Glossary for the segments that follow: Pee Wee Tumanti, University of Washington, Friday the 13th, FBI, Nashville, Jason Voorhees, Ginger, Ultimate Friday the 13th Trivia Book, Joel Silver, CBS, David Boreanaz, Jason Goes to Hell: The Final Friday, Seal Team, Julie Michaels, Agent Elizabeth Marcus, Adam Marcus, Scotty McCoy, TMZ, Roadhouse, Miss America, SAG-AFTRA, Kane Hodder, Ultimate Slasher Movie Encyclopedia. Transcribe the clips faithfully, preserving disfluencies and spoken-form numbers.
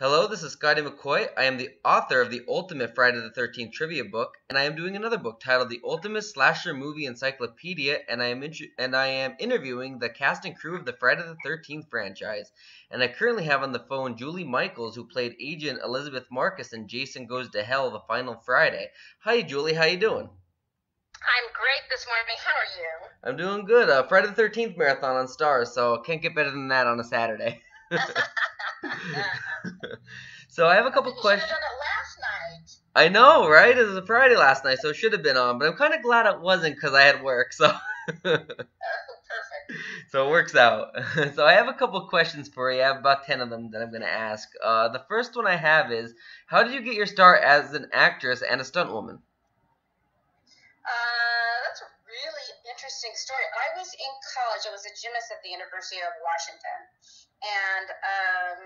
Hello, this is Scotty McCoy. I am the author of the Ultimate Friday the thirteenth Trivia Book, and I am doing another book titled The Ultimate Slasher Movie Encyclopedia, and I am and I am interviewing the cast and crew of the Friday the thirteenth franchise. And I currently have on the phone Julie Michaels, who played Agent Elizabeth Marcus in Jason Goes to Hell: The Final Friday. Hi, Julie. How you doing? I'm great this morning. How are you? I'm doing good. Uh, Friday the thirteenth marathon on Stars, so can't get better than that on a Saturday. So I have a couple questions. I know, right? It was a Friday last night, so it should have been on, but I'm kind of glad it wasn't because I had work, so. Oh, perfect. So it works out. So I have a couple questions for you. I have about ten of them that I'm going to ask. Uh, the first one I have is, how did you get your start as an actress and a stunt woman? Uh, that's a really interesting story. I was in college. I was a gymnast at the University of Washington. And um,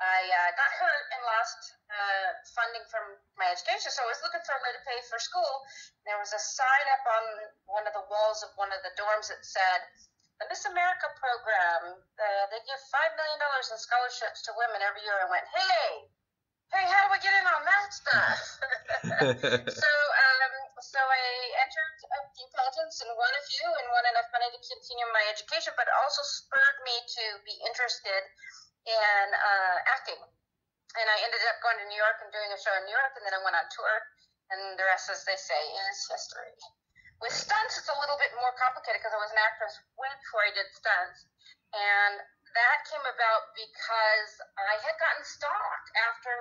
I uh, got hurt and lost uh, funding from my education, so I was looking for a way to pay for school. There was a sign up on one of the walls of one of the dorms that said, the Miss America program, uh, they give five million dollars in scholarships to women every year. I went, hey, hey, how do I get in on that stuff? so, um, so I entered a few pageants and won a few and won enough money to continue my education, but it also spurred me to be interested in uh, acting. And I ended up going to New York and doing a show in New York, and then I went on tour, and the rest, as they say, is history. With stunts, it's a little bit more complicated because I was an actress way before I did stunts. And that came about because I had gotten stalked after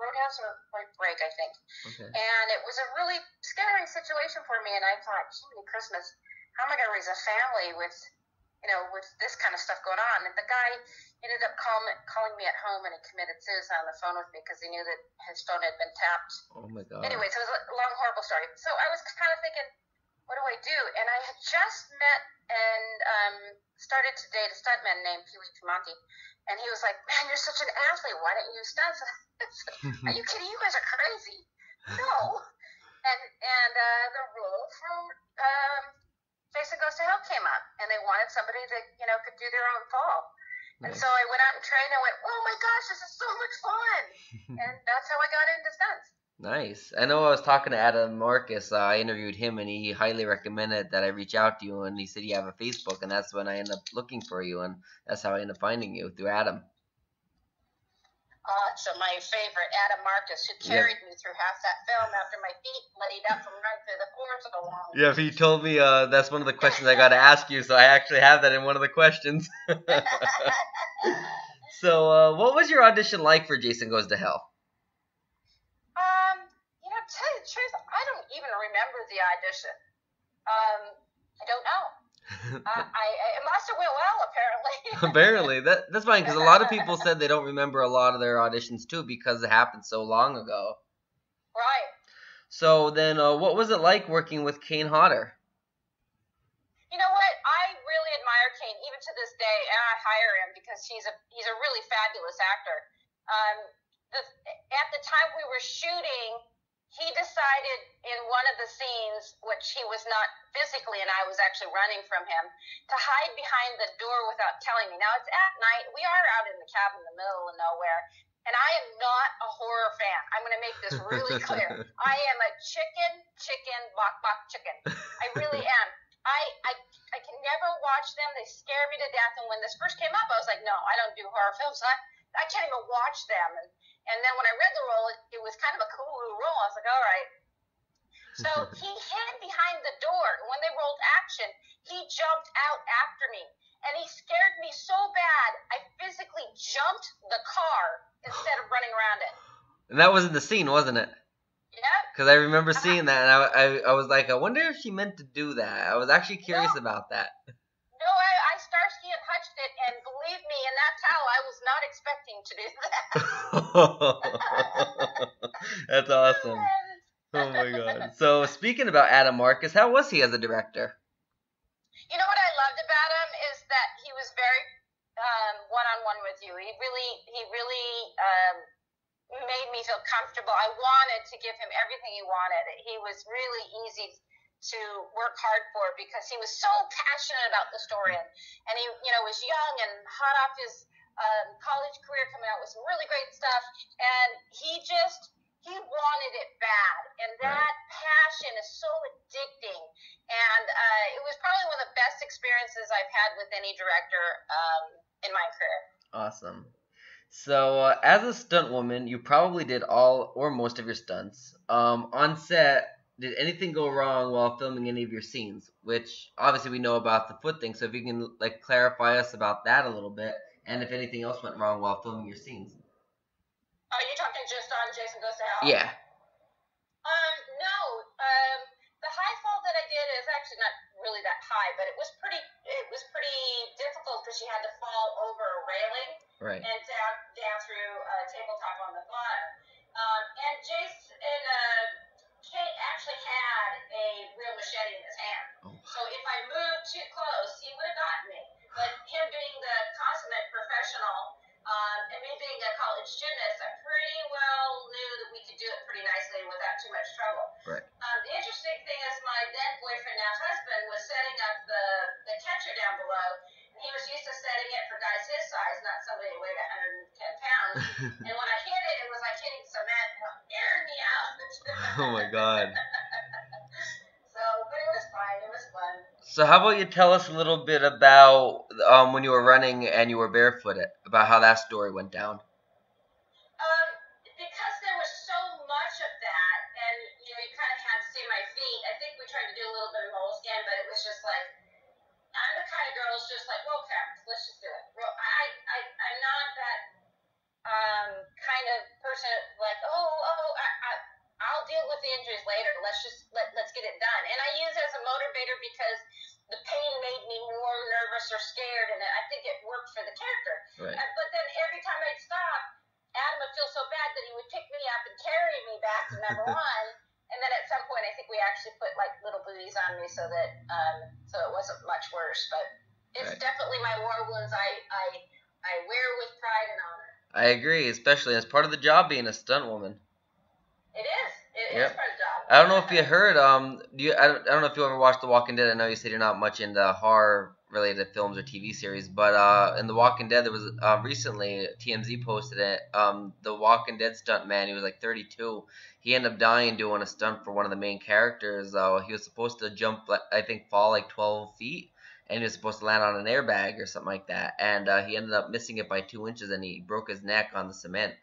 Roadhouse or break, I think. Okay. And it was a really scary situation for me. And I thought, gee, Christmas, how am I going to raise a family with, you know, with this kind of stuff going on? And the guy ended up call, calling me at home, and he committed suicide on the phone with me because he knew that his phone had been tapped. Oh, my God. Anyway, so it was a long, horrible story. So I was kind of thinking, what do I do? And I had just met and um, started to date a stuntman named Pee Wee Tumanti. And he was like, man, you're such an athlete. Why don't you do stunts? Are you kidding? You guys are crazy. No. And and uh, the role from um, Jason Goes to Hell came up. And they wanted somebody that, you know, could do their own fall. Nice. And so I went out and trained. And I went, oh, my gosh, this is so much fun. And that's how I got into stunts. Nice. I know I was talking to Adam Marcus. Uh, I interviewed him, and he highly recommended that I reach out to you. And he said you have a Facebook, and that's when I end up looking for you, and that's how I end up finding you, through Adam. Awesome. My favorite, Adam Marcus, who carried yeah. me through half that film after my feet bloodied up from running through the floors so long. Yeah, he told me uh, that's one of the questions I got to ask you, so I actually have that in one of the questions. So uh, what was your audition like for Jason Goes to Hell? Tell you the truth, I don't even remember the audition. Um, I don't know. uh, I, it must have went well, apparently. Apparently. That, that's fine, because a lot of people said they don't remember a lot of their auditions, too, because it happened so long ago. Right. So then uh, what was it like working with Kane Hodder? You know what? I really admire Kane, even to this day, and I hire him because he's a, he's a really fabulous actor. Um, the, at the time we were shooting, he decided in one of the scenes, which he was not physically, and I was actually running from him, to hide behind the door without telling me. Now, it's at night. We are out in the cabin in the middle of nowhere, and I am not a horror fan. I'm going to make this really clear. I am a chicken, chicken, bok, bok, chicken. I really am. I, I I can never watch them. They scare me to death, and when this first came up, I was like, no, I don't do horror films. I, I can't even watch them. And, And then when I read the role, it, it was kind of a cool role. I was like, all right. So he hid behind the door. And when they rolled action, he jumped out after me. And he scared me so bad, I physically jumped the car instead of running around it. And that was in the scene, wasn't it? Yeah. Because I remember seeing that, and I, I, I was like, I wonder if she meant to do that. I was actually curious no. about that. No, I, I Starsky and Hutched it, and believe me, in that towel, I was not expecting to do that. That's awesome. Oh, my God. So, speaking about Adam Marcus, how was he as a director? You know what I loved about him is that he was very one-on-one um, -on -one with you. He really, he really um, made me feel comfortable. I wanted to give him everything he wanted. He was really easy to work hard for because he was so passionate about the story, and, and he, you know, was young and hot off his um, college career, coming out with some really great stuff. much, and he just, he wanted it bad, and that passion is so addicting, and uh, it was probably one of the best experiences I've had with any director um, in my career. Awesome. So, uh, as a stunt woman, you probably did all or most of your stunts. Um, on set, did anything go wrong while filming any of your scenes? Which, obviously, we know about the foot thing, so if you can, like, clarify us about that a little bit, and if anything else went wrong while filming your scenes. Oh, you're talking just on Jason Goes to Hell? Yeah. Um, no, um, the high fall that I did is actually not really that high, but it was pretty, it was pretty difficult because she had to fall over a railing. Right. And down, down through a uh, tabletop on the bottom. Um, and Jason and uh, Kate actually had a real machete in his hand. Oh. So if I moved too close, he would have gotten me. But him being the consummate professional um, and me being a college gymnast, I pretty well knew that we could do it pretty nicely without too much trouble. Right. Um, the interesting thing is my then boyfriend, now husband, was setting up the, the catcher down below. He was used to setting it for guys his size, not somebody who weighed one hundred ten pounds. And when I hit it, it was like hitting cement. Air me out. Oh, my God. So, but it was fine. It was fun. So how about you tell us a little bit about um, when you were running and you were barefooted, about how that story went down. Um, because there was so much of that, and, you know, you kind of had to see my feet. I think we tried to do a little bit of moleskin, but it was just like, I'm the kind of girl who's just like, well, okay, let's just do it. Well, I, I, I'm not that um, kind of person like, oh, oh, I, I, I'll deal with the injuries later. Let's just, let, let's get it done. And I use it as a motivator because the pain made me more nervous or scared, and I think it worked for the character. Right. Uh, but then every time I'd stop, Adam would feel so bad that he would pick me up and carry me back to number one. And then at some point, I think we actually put, like, little booties on me so that um, so it wasn't much worse. But it's right. Definitely my war wounds I, I, I wear with pride and honor. I agree, especially as part of the job being a stunt woman. It is. It yep. is part of the job. I don't know if you heard. Um, do you, I, don't, I don't know if you ever watched The Walking Dead. I know you said you're not much into horror-related films or T V series. But uh, in The Walking Dead, there was uh, recently, T M Z posted it, um, The Walking Dead stunt man. He was, like, thirty-two. He ended up dying doing a stunt for one of the main characters. Uh, he was supposed to jump, I think, fall like twelve feet, and he was supposed to land on an airbag or something like that. And uh, he ended up missing it by two inches, and he broke his neck on the cement.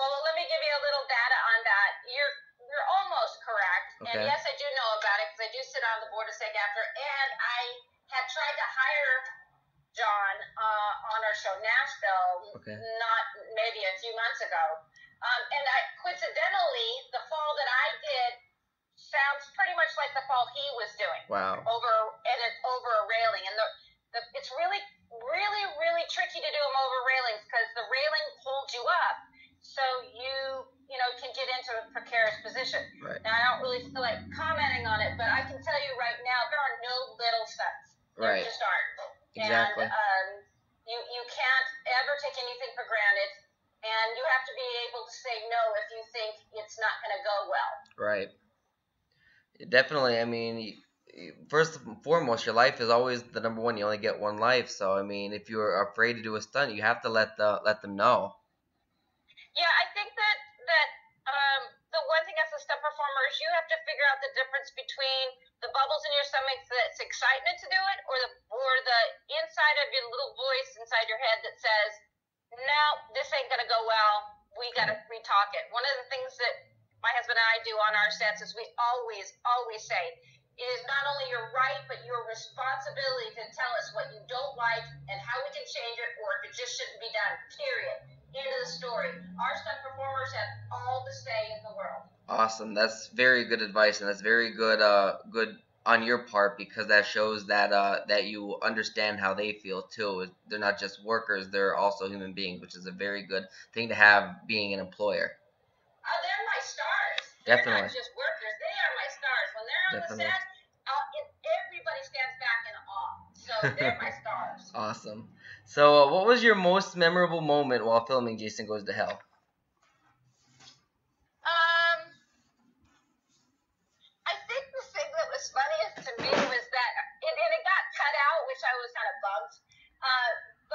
Well, let me give you a little data on that. You're you're almost correct. Okay. And yes, I do know about it because I do sit on the board of SAG-AFTRA, and I had tried to hire John uh, on our show Nashville, okay. not maybe a few months ago. Um, and I, coincidentally, the fall that I did sounds pretty much like the fall he was doing. Wow. Over and it, over a railing, and the, the it's really, really, really tricky to do them over railings because the railing holds you up, so you you know can get into a precarious position. Right. Now I don't really feel like commenting on it, but I can tell you right now there are no little stunts. Right. There just aren't. Exactly. And um, you you can't ever take anything for granted. And you have to be able to say no if you think it's not going to go well. Right. Definitely. I mean, first and foremost, your life is always the number one. You only get one life. So, I mean, if you're afraid to do a stunt, you have to let the let them know. Yeah, I think that, that um, the one thing as a stunt performer is you have to figure out the difference between the bubbles in your stomach that's excitement to do it or the or the inside of your little voice inside your head that says, no, this ain't going to go well. We got to retalk it. One of the things that my husband and I do on our sets is we always, always say, it is not only your right, but your responsibility to tell us what you don't like and how we can change it or if it just shouldn't be done, period. End of the story. Our stunt performers have all the say in the world. Awesome. That's very good advice, and that's very good uh, good on your part because that shows that uh, that you understand how they feel too. They're not just workers, they're also human beings, which is a very good thing to have being an employer. Oh, uh, they're my stars. Definitely. They're not just workers, they are my stars. When they're on Definitely. The set, uh, it, everybody stands back in awe. So they're my stars. Awesome. So uh, what was your most memorable moment while filming Jason Goes to Hell?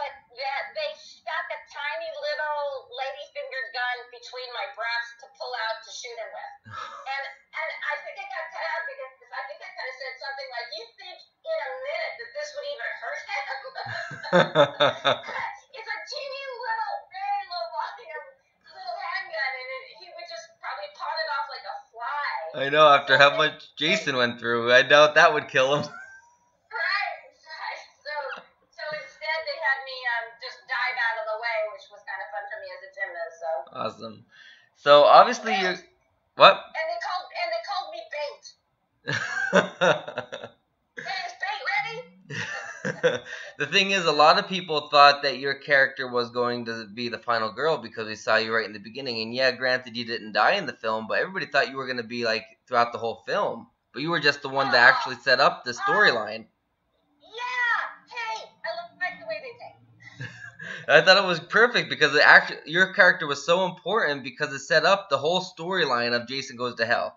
But that they stuck a tiny little lady between my breasts to pull out to shoot him with. And and I think I got cut out because I think I kind of said something like, you think in a minute that this would even hurt him? It's a teeny little, very low volume little handgun, and it, he would just probably pawn it off like a fly. I know, after so how it, much Jason went through, I doubt that would kill him. Awesome. So obviously and, you what? And they called and they called me bait. Hey, is bait ready? The thing is, a lot of people thought that your character was going to be the final girl because we saw you right in the beginning. And yeah, granted, you didn't die in the film, but everybody thought you were going to be like throughout the whole film. But you were just the one oh. that actually set up the storyline. Oh. Yeah. Hey, I look like the way they think. I thought it was perfect because it actually, your character was so important because it set up the whole storyline of Jason Goes to Hell.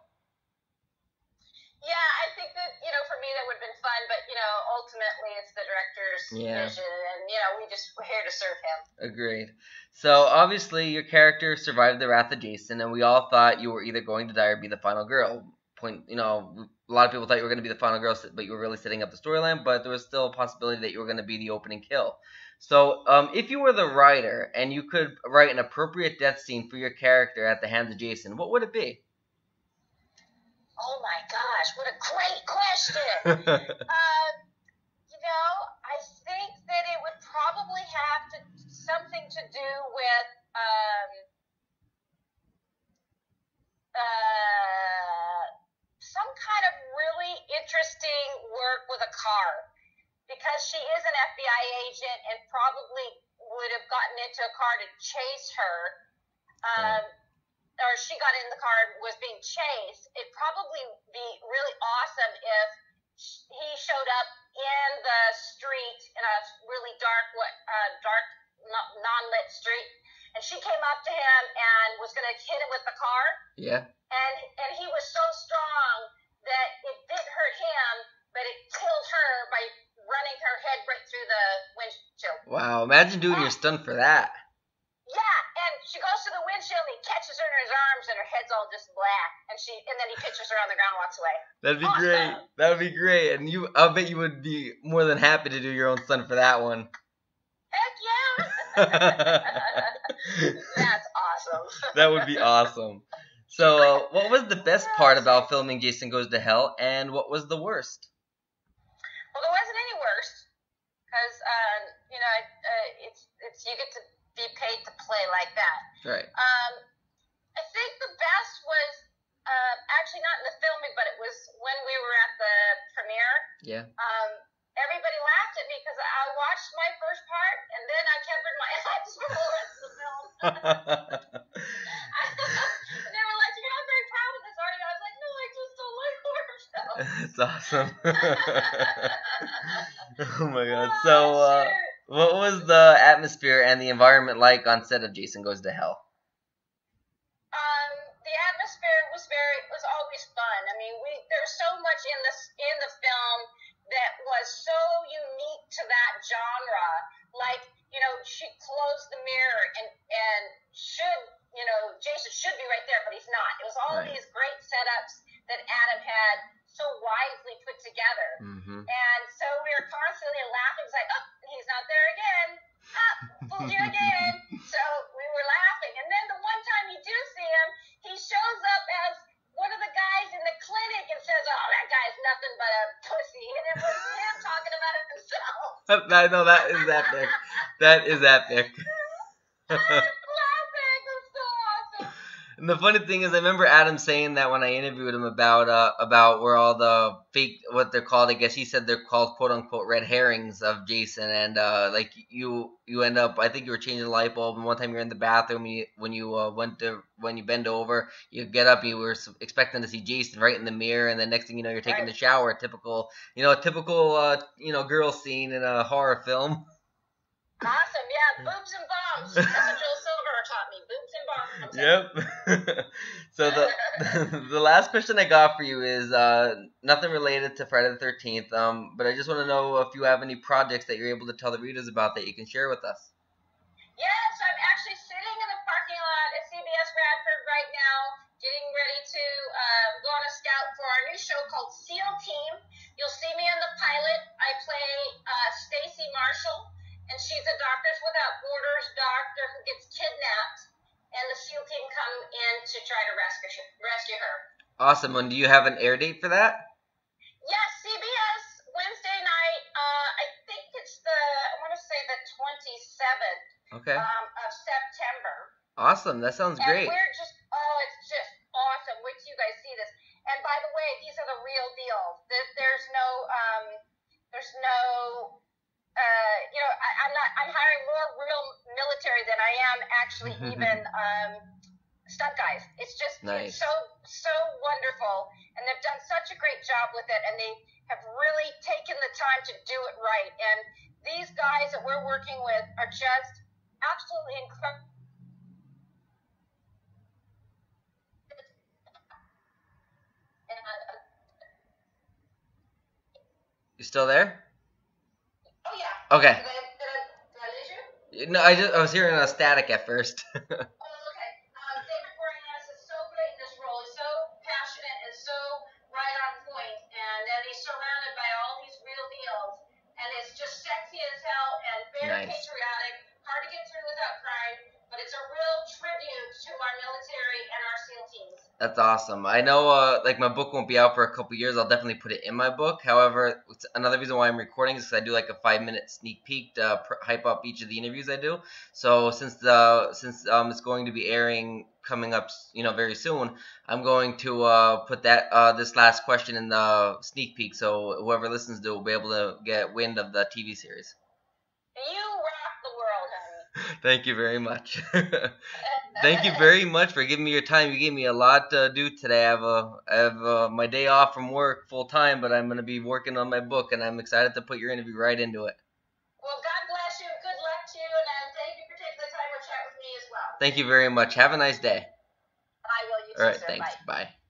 Yeah, I think that, you know, for me that would have been fun, but, you know, ultimately it's the director's yeah. vision, and, you know, we just, we're here to serve him. Agreed. So, obviously, your character survived the wrath of Jason, and we all thought you were either going to die or be the final girl. Point, you know, a lot of people thought you were going to be the final girl, but you were really setting up the storyline, but there was still a possibility that you were going to be the opening kill. So, um, if you were the writer and you could write an appropriate death scene for your character at the hands of Jason, what would it be? Oh my gosh, what a great question! uh, you know, I think that it would probably have to, something to do with um, uh, some kind of really interesting work with a car. Because she is an F B I agent and probably would have gotten into a car to chase her, um, right. or she got in the car and was being chased. It'd probably be really awesome if he showed up in the street in a really dark, uh, dark, non-lit street, and she came up to him and was going to hit him with the car. Yeah. And and he was so strong that it didn't hurt him, but it killed her by running her head right through the windshield. Wow, imagine doing yeah. your stunt for that. Yeah, and she goes to the windshield and he catches her in his arms and her head's all just black. And she and then he pitches her on the ground and walks away. That'd be awesome. Great. That would be great. And you, I'll bet you would be more than happy to do your own stunt for that one. Heck yeah. That's awesome. That would be awesome. So uh, what was the best part about filming Jason Goes to Hell and what was the worst? Well, there wasn't any worse, because um, you know it, uh, it's it's you get to be paid to play like that. Right. Um, I think the best was uh, actually not in the filming, but it was when we were at the premiere. Yeah. Um, everybody laughed at me because I watched my first part and then I covered my eyes for the rest of the film. And they were like, "You know, I'm very proud of this already." I was like, "No, I just don't like horror films." It's awesome. Oh my god. So uh, what was the atmosphere and the environment like on set of Jason Goes to Hell? Um, the atmosphere was very was always fun. I mean, we there's so much in this in the film that was so unique to that genre. Like, you know, she closed the mirror and and should, you know, Jason should be right there, but he's not. It was all right. These great setups that Adam had so wisely put together. Mm-hmm. And so we were constantly laughing. It's like, oh, he's not there again. Oh, fooled you again. So we were laughing. And then the one time you do see him, he shows up as one of the guys in the clinic and says, oh, that guy's nothing but a pussy. And it was him talking about it himself. I know, that is epic. That is epic. I was laughing. It was so awesome. And the funny thing is, I remember Adam saying that when I interviewed him about uh, about where all the fake, what they're called, I guess he said they're called quote-unquote red herrings of Jason. And, uh, like, you you end up, I think you were changing the light bulb, and one time you were in the bathroom, you, when you uh, went to, when you bend over, you get up, you were expecting to see Jason right in the mirror, and the next thing you know, you're taking right. the shower, a typical, you know, a typical, uh, you know, girl scene in a horror film. Awesome, yeah, boobs and bombs. That's what Joel Silver taught me, boobs and bombs. Yep. So the the last question I got for you is uh, nothing related to Friday the thirteenth, um, but I just want to know if you have any projects that you're able to tell the readers about that you can share with us. Yes, I'm actually sitting in the parking lot at C B S who gets kidnapped, and the SEAL team come in to try to rescue rescue her. Awesome. And do you have an air date for that? Yes, C B S Wednesday night. Uh, I think it's the I want to say the twenty-seventh. Okay. Um, of September. Awesome. That sounds and great. We're just oh, it's just awesome. Wait till you guys see this. And by the way, these are the real deal. There's no um, there's no. Uh, you know, I, I'm not. I'm hiring more real military than I am actually even um, stunt guys. It's just nice. It's so so wonderful, and they've done such a great job with it, and they have really taken the time to do it right. And these guys that we're working with are just absolutely incredible. You still there? Okay. Did I, did I, did I lose you? No, I just I was hearing a static at first. Oh, okay. Um, David Boreanaz is so great in this role. He's so passionate and so right on point, and then he's surrounded by all these real deals, and it's just sexy as hell and very nice. Patriotic. Hard to get through without crying, but it's a real tribute to our military and our SEAL teams. That's awesome. I know, uh, like my book won't be out for a couple years. I'll definitely put it in my book. However, it's another reason why I'm recording is because I do like a five-minute sneak peek to uh, hype up each of the interviews I do. So since the since um, it's going to be airing coming up, you know, very soon, I'm going to uh, put that uh, this last question in the sneak peek. So whoever listens to it will be able to get wind of the T V series. You rock the world, honey. Thank you very much. Thank you very much for giving me your time. You gave me a lot to do today. I have, a, I have a, my day off from work full time, but I'm going to be working on my book, and I'm excited to put your interview right into it. Well, God bless you. Good luck to you, and thank you for taking the time to chat with me as well. Thank you very much. Have a nice day. I will. You too, sir. All right, thanks. Bye. Bye.